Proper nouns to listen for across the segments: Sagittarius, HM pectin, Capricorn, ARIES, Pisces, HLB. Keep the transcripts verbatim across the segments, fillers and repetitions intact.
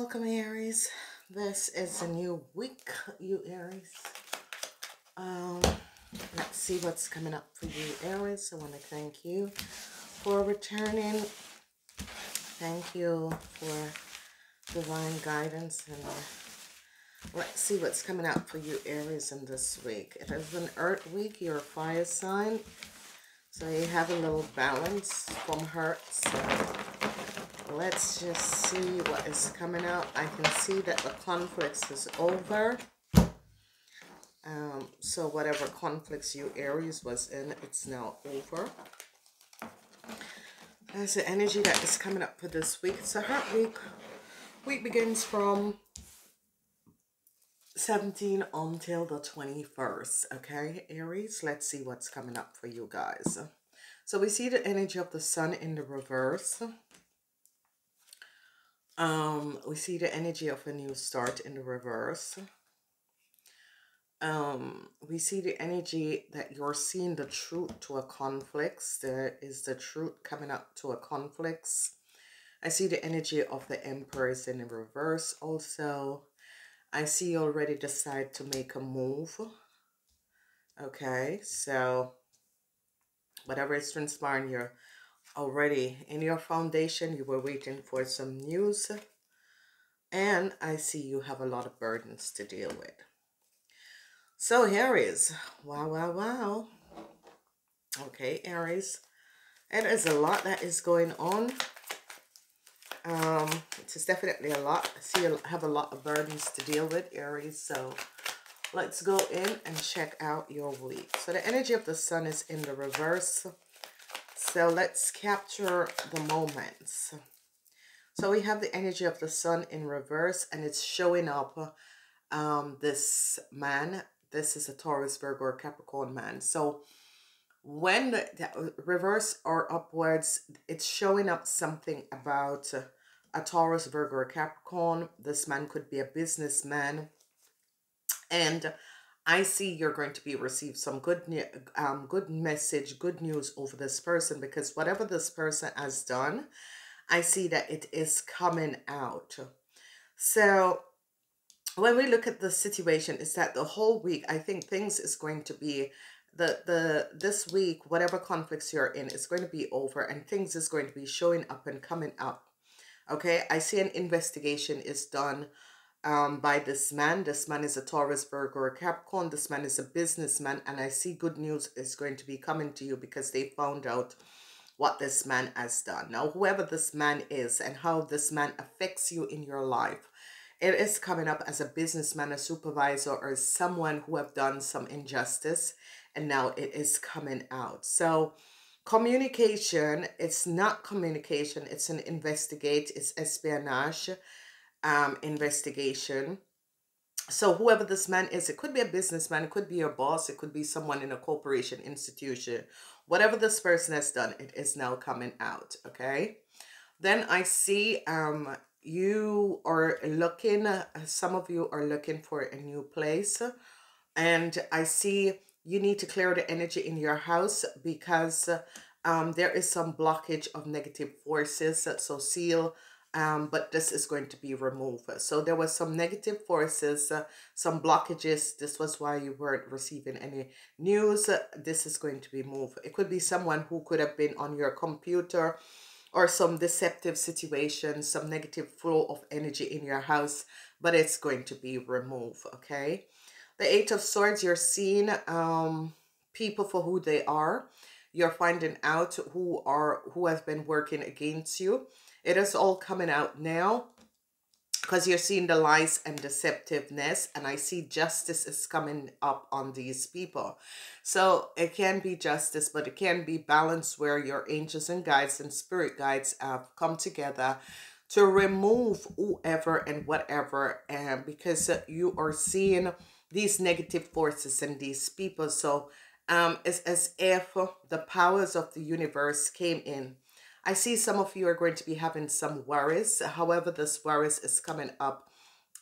Welcome, Aries. This is a new week, you Aries. Um, let's see what's coming up for you, Aries. I want to thank you for returning. Thank you for divine guidance. And let's see what's coming up for you, Aries, in this week. It has been Earth Week. You're a fire sign, so you have a little balance from hurt. So let's just see what is coming up. I can see that the conflicts is over. Um, so whatever conflicts you Aries was in, it's now over. That's the energy that is coming up for this week. It's a Heart Week. Week begins from seventeenth until the twenty-first. Okay, Aries, let's see what's coming up for you guys. So we see the energy of the sun in the reverse. Um we see the energy of a new start in the reverse. Um we see the energy that you're seeing the truth to a conflict. There is the truth coming up to a conflict. I see the energy of the Emperor is in the reverse also. I see you already decide to make a move. Okay, so whatever is transpiring, you're already in your foundation. You were waiting for some news. And I see you have a lot of burdens to deal with. So Aries, wow, wow, wow. Okay, Aries. It is a lot that is going on. Um, it's definitely a lot. I see you have a lot of burdens to deal with, Aries. So let's go in and check out your week. So the energy of the sun is in the reverse. So let's capture the moments. So we have the energy of the sun in reverse, and it's showing up um, this man. This is a Taurus, Virgo, or Capricorn man. So when the, the reverse or upwards, it's showing up something about a Taurus, Virgo, or Capricorn. This man could be a businessman. And I see you're going to be received some good, um, good message, good news over this person, because whatever this person has done, I see that it is coming out. So when we look at the situation, is that the whole week, I think things is going to be the, the, this week, whatever conflicts you're in, is going to be over, and things is going to be showing up and coming up. Okay. I see an investigation is done Um, by this man. This man is a Taurus, Virgo, or Capricorn. This man is a businessman, and I see good news is going to be coming to you because they found out what this man has done. Now, whoever this man is and how this man affects you in your life, it is coming up as a businessman, a supervisor, or someone who have done some injustice, and now it is coming out. So communication, it's not communication, it's an investigate, it's espionage. Um, investigation. So whoever this man is, it could be a businessman, it could be your boss, it could be someone in a corporation, institution. Whatever this person has done, it is now coming out. Okay. Then I see um, you are looking, uh, some of you are looking for a new place. And I see you need to clear the energy in your house because um, there is some blockage of negative forces. So seal Um, but this is going to be removed. So there was some negative forces, uh, some blockages. This was why you weren't receiving any news. Uh, this is going to be moved. It could be someone who could have been on your computer, or some deceptive situation, some negative flow of energy in your house, but it's going to be removed. Okay. The Eight of Swords, you're seeing um, people for who they are. You're finding out who are who has been working against you. It is all coming out now because you're seeing the lies and deceptiveness, and I see justice is coming up on these people. So it can be justice, but it can be balanced where your angels and guides and spirit guides have come together to remove whoever and whatever, and because you are seeing these negative forces in these people. So um, it's as if the powers of the universe came in. I see some of you are going to be having some worries. However, this worries is coming up.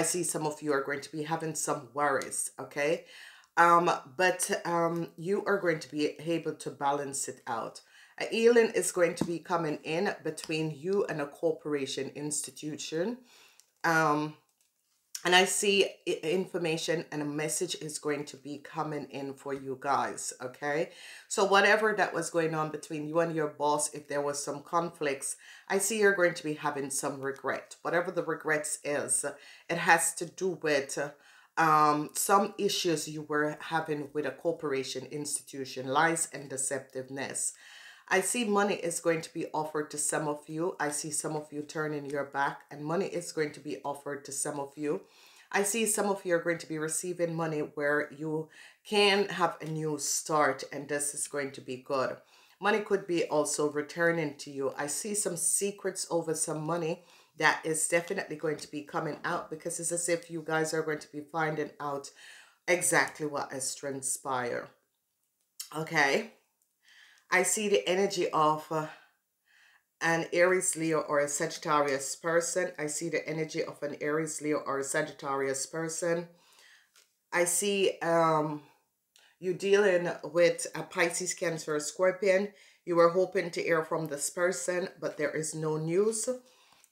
I see some of you are going to be having some worries, okay? Um, but um, you are going to be able to balance it out. A healing is going to be coming in between you and a corporation institution. Um, and I see information and a message is going to be coming in for you guys, okay? So whatever that was going on between you and your boss, if there was some conflicts, I see you're going to be having some regret. Whatever the regrets is, it has to do with um, some issues you were having with a corporation, institution, lies and deceptiveness. I see money is going to be offered to some of you. I see some of you turning your back and money is going to be offered to some of you. I see some of you are going to be receiving money where you can have a new start and this is going to be good. Money could be also returning to you. I see some secrets over some money that is definitely going to be coming out because it's as if you guys are going to be finding out exactly what has transpired. Okay. I see the energy of uh, an Aries, Leo, or a Sagittarius person. I see the energy of an Aries, Leo, or a Sagittarius person. I see um, you dealing with a Pisces, Cancer, or Scorpion. You were hoping to hear from this person, but there is no news.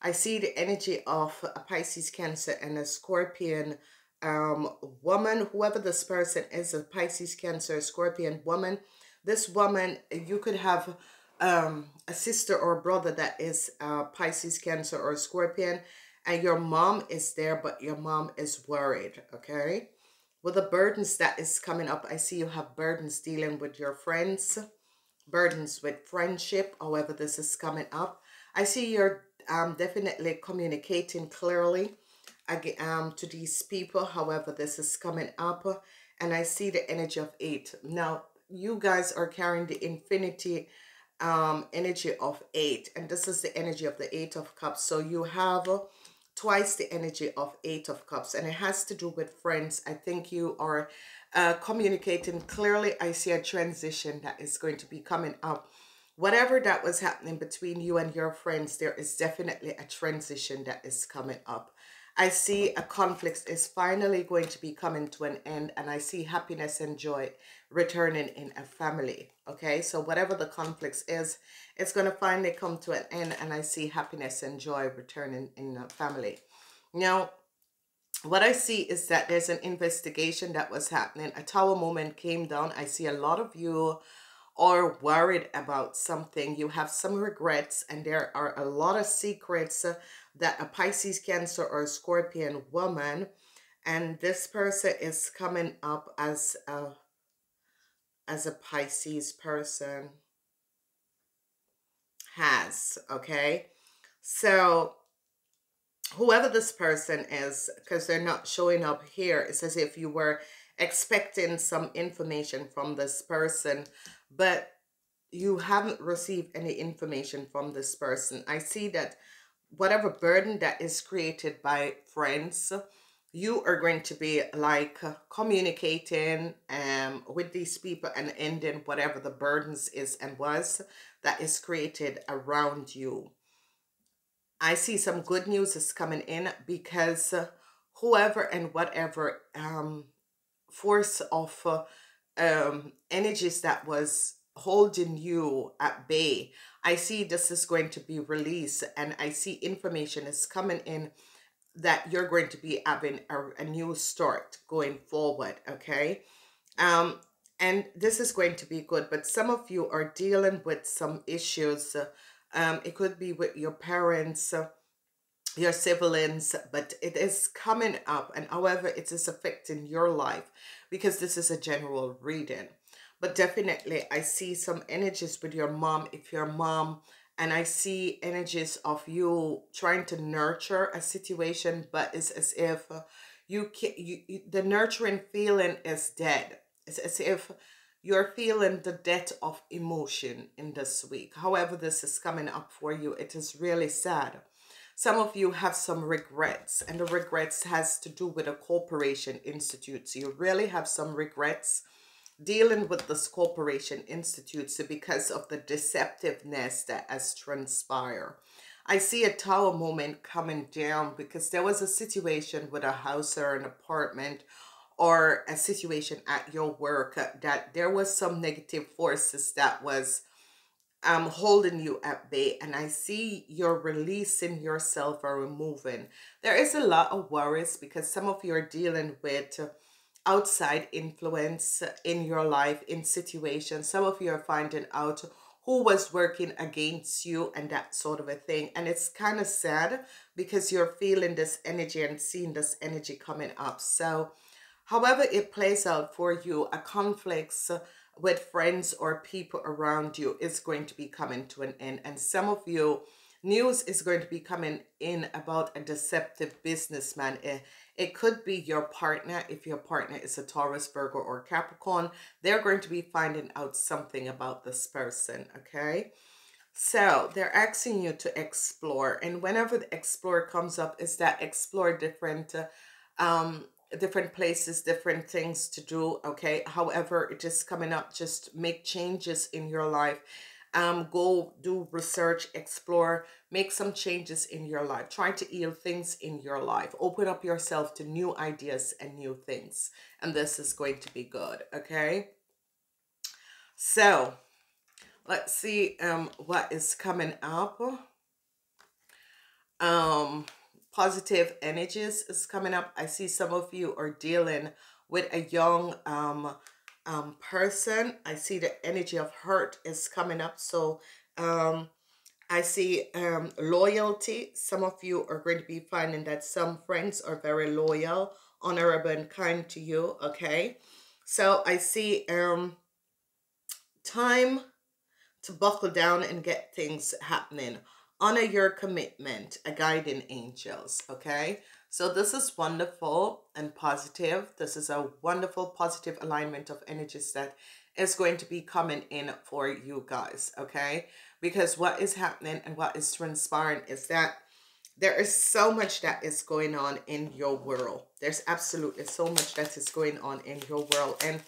I see the energy of a Pisces, Cancer, and a Scorpion um, woman. Whoever this person is, a Pisces, Cancer, Scorpion woman. This woman, you could have um, a sister or a brother that is uh, Pisces, Cancer, or Scorpion, and your mom is there, but your mom is worried, okay? With the burdens that is coming up, I see you have burdens dealing with your friends, burdens with friendship, however this is coming up. I see you're um, definitely communicating clearly um, to these people, however this is coming up, and I see the energy of eight. Now, you guys are carrying the infinity um, energy of eight. And this is the energy of the Eight of Cups. So you have uh, twice the energy of Eight of Cups. And it has to do with friends. I think you are uh, communicating clearly. I see a transition that is going to be coming up. Whatever that was happening between you and your friends, there is definitely a transition that is coming up. I see a conflict is finally going to be coming to an end and I see happiness and joy returning in a family, okay? So whatever the conflict is, it's going to finally come to an end and I see happiness and joy returning in a family. Now, what I see is that there's an investigation that was happening. A tower moment came down. I see a lot of you are worried about something. You have some regrets and there are a lot of secrets that a Pisces, Cancer, or Scorpion woman, and this person is coming up as a, as a Pisces person has, okay? So whoever this person is, because they're not showing up here, it's as if you were expecting some information from this person, but you haven't received any information from this person. I see that whatever burden that is created by friends, you are going to be like communicating um, with these people and ending whatever the burdens is and was that is created around you. I see some good news is coming in because whoever and whatever um, force of uh, um, energies that was holding you at bay, I see this is going to be released and I see information is coming in that you're going to be having a, a new start going forward, okay? Um, and this is going to be good, but some of you are dealing with some issues. Um, it could be with your parents, your siblings, but it is coming up and however it is affecting your life because this is a general reading. But definitely, I see some energies with your mom, if you're a mom, and I see energies of you trying to nurture a situation, but it's as if you can, you, you, the nurturing feeling is dead. It's as if you're feeling the death of emotion in this week. However this is coming up for you, it is really sad. Some of you have some regrets, and the regrets has to do with a corporation institute. So you really have some regrets dealing with this corporation institute, so because of the deceptiveness that has transpired. I see a tower moment coming down because there was a situation with a house or an apartment or a situation at your work that there was some negative forces that was um, holding you at bay, and I see you're releasing yourself or removing. There is a lot of worries because some of you are dealing with outside influence in your life, in situations. Some of you are finding out who was working against you and that sort of a thing. And it's kind of sad because you're feeling this energy and seeing this energy coming up. So however it plays out for you, a conflict with friends or people around you is going to be coming to an end. And some of you, news is going to be coming in about a deceptive businessman. It, it could be your partner. If your partner is a Taurus, Virgo, or Capricorn, they're going to be finding out something about this person, okay? So they're asking you to explore. And whenever the explore comes up, is that explore different, uh, um, different places, different things to do, okay? However, it is coming up, just make changes in your life. Um, go do research, explore, make some changes in your life. Try to heal things in your life. Open up yourself to new ideas and new things. And this is going to be good, okay? So, let's see um, what is coming up. Um, positive energies is coming up. I see some of you are dealing with a young um. Um, person. I see the energy of hurt is coming up. So um, I see um, loyalty. Some of you are going to be finding that some friends are very loyal, honorable, and kind to you. Okay. So I see um, time to buckle down and get things happening. Honor your commitment, a guiding angels. Okay. So this is wonderful and positive. This is a wonderful positive alignment of energies that is going to be coming in for you guys, okay? Because what is happening and what is transpiring is that there is so much that is going on in your world. There's absolutely so much that is going on in your world. And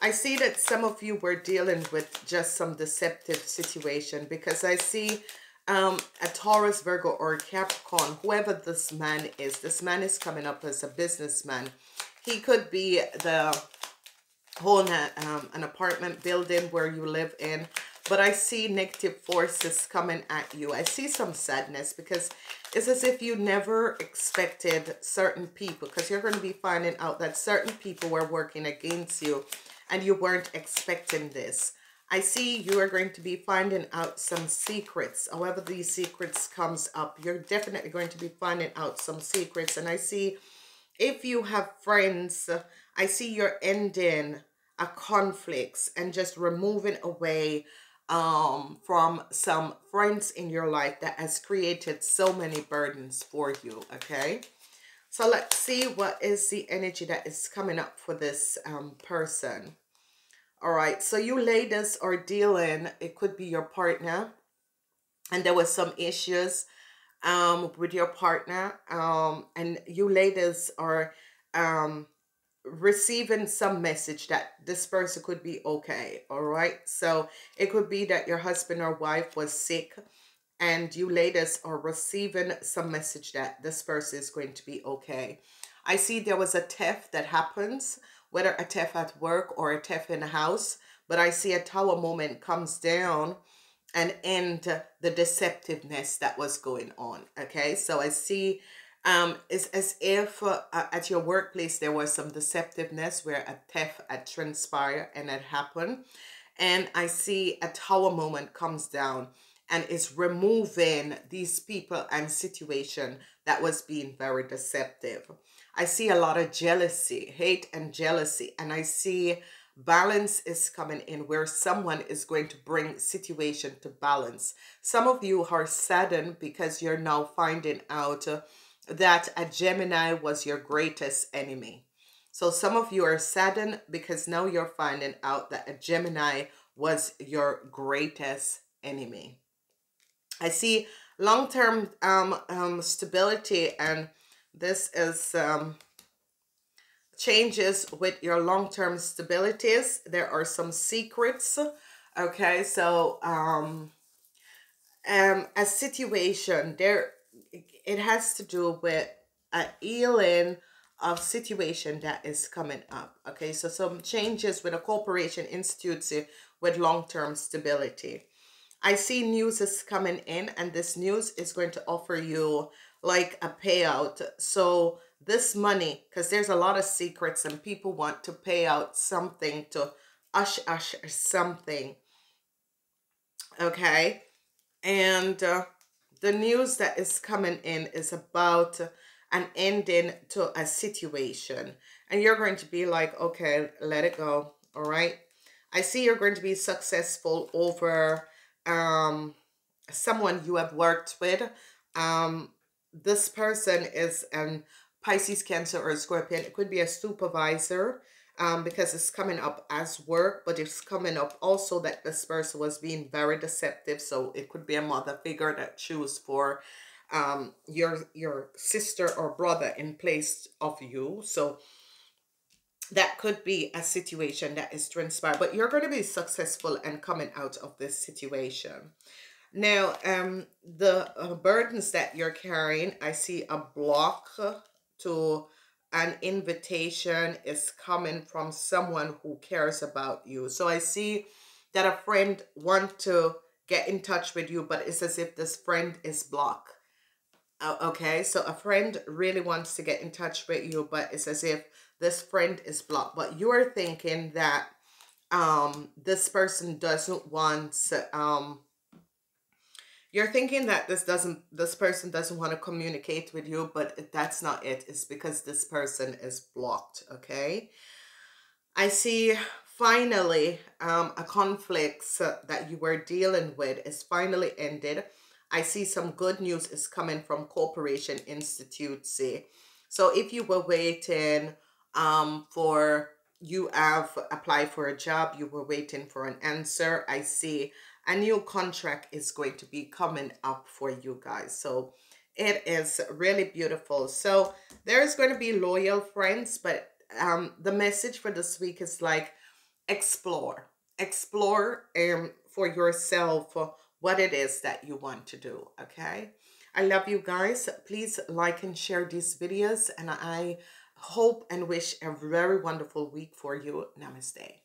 I see that some of you were dealing with just some deceptive situation, because I see Um, a Taurus, Virgo, or Capricorn, whoever this man is, this man is coming up as a businessman. He could be the whole um, an apartment building where you live in, but I see negative forces coming at you. I see some sadness because it's as if you never expected certain people, because you're going to be finding out that certain people were working against you and you weren't expecting this. I see you are going to be finding out some secrets. However these secrets comes up, you're definitely going to be finding out some secrets. And I see if you have friends, I see you're ending a conflict and just removing away um, from some friends in your life that has created so many burdens for you, okay? So let's see what is the energy that is coming up for this um, person. All right, so you ladies are dealing, it could be your partner, and there was some issues um, with your partner, um, and you ladies are um, receiving some message that this person could be okay, all right? So it could be that your husband or wife was sick, and you ladies are receiving some message that this person is going to be okay. I see there was a theft that happens, whether a theft at work or a theft in a house, but I see a tower moment comes down and end the deceptiveness that was going on, okay? So I see um, it's as if uh, at your workplace there was some deceptiveness where a theft had transpired and had happened, and I see a tower moment comes down and is removing these people and situation that was being very deceptive. I see a lot of jealousy, hate and jealousy, and I see balance is coming in where someone is going to bring situation to balance. Some of you are saddened because you're now finding out uh, that a Gemini was your greatest enemy. So some of you are saddened because now you're finding out that a Gemini was your greatest enemy. I see long-term um, um, stability, and this is um, changes with your long-term stabilities. There are some secrets, okay? So um, um, a situation, there it has to do with a healing of situation that is coming up, okay? So some changes with a corporation, institute with long-term stability. I see news is coming in, and this news is going to offer you like a payout. So this money, because there's a lot of secrets and people want to pay out something to ush ush or something. Okay. And uh, the news that is coming in is about an ending to a situation. And you're going to be like, okay, let it go. All right. I see you're going to be successful over um, someone you have worked with. Um, this person is an Pisces, Cancer, or Scorpion. It could be a supervisor um, because it's coming up as work, but it's coming up also that this person was being very deceptive. So it could be a mother figure that choose for um, your, your sister or brother in place of you. So that could be a situation that is transpired, but you're going to be successful and coming out of this situation. Now, um, the uh, burdens that you're carrying, I see a block to an invitation is coming from someone who cares about you. So I see that a friend wants to get in touch with you, but it's as if this friend is blocked. Uh, okay, so a friend really wants to get in touch with you, but it's as if this friend is blocked. But you are thinking that um, this person doesn't want to... Um, You're thinking that this doesn't, this person doesn't want to communicate with you, but that's not it. It's because this person is blocked, okay? I see finally um, a conflict that you were dealing with is finally ended. I see some good news is coming from Corporation Institute C. So if you were waiting um, for, you have applied for a job, you were waiting for an answer, I see a new contract is going to be coming up for you guys. So it is really beautiful. So there's going to be loyal friends, but um, the message for this week is like, explore. Explore um, for yourself what it is that you want to do, okay? I love you guys. Please like and share these videos, and I hope and wish a very wonderful week for you. Namaste.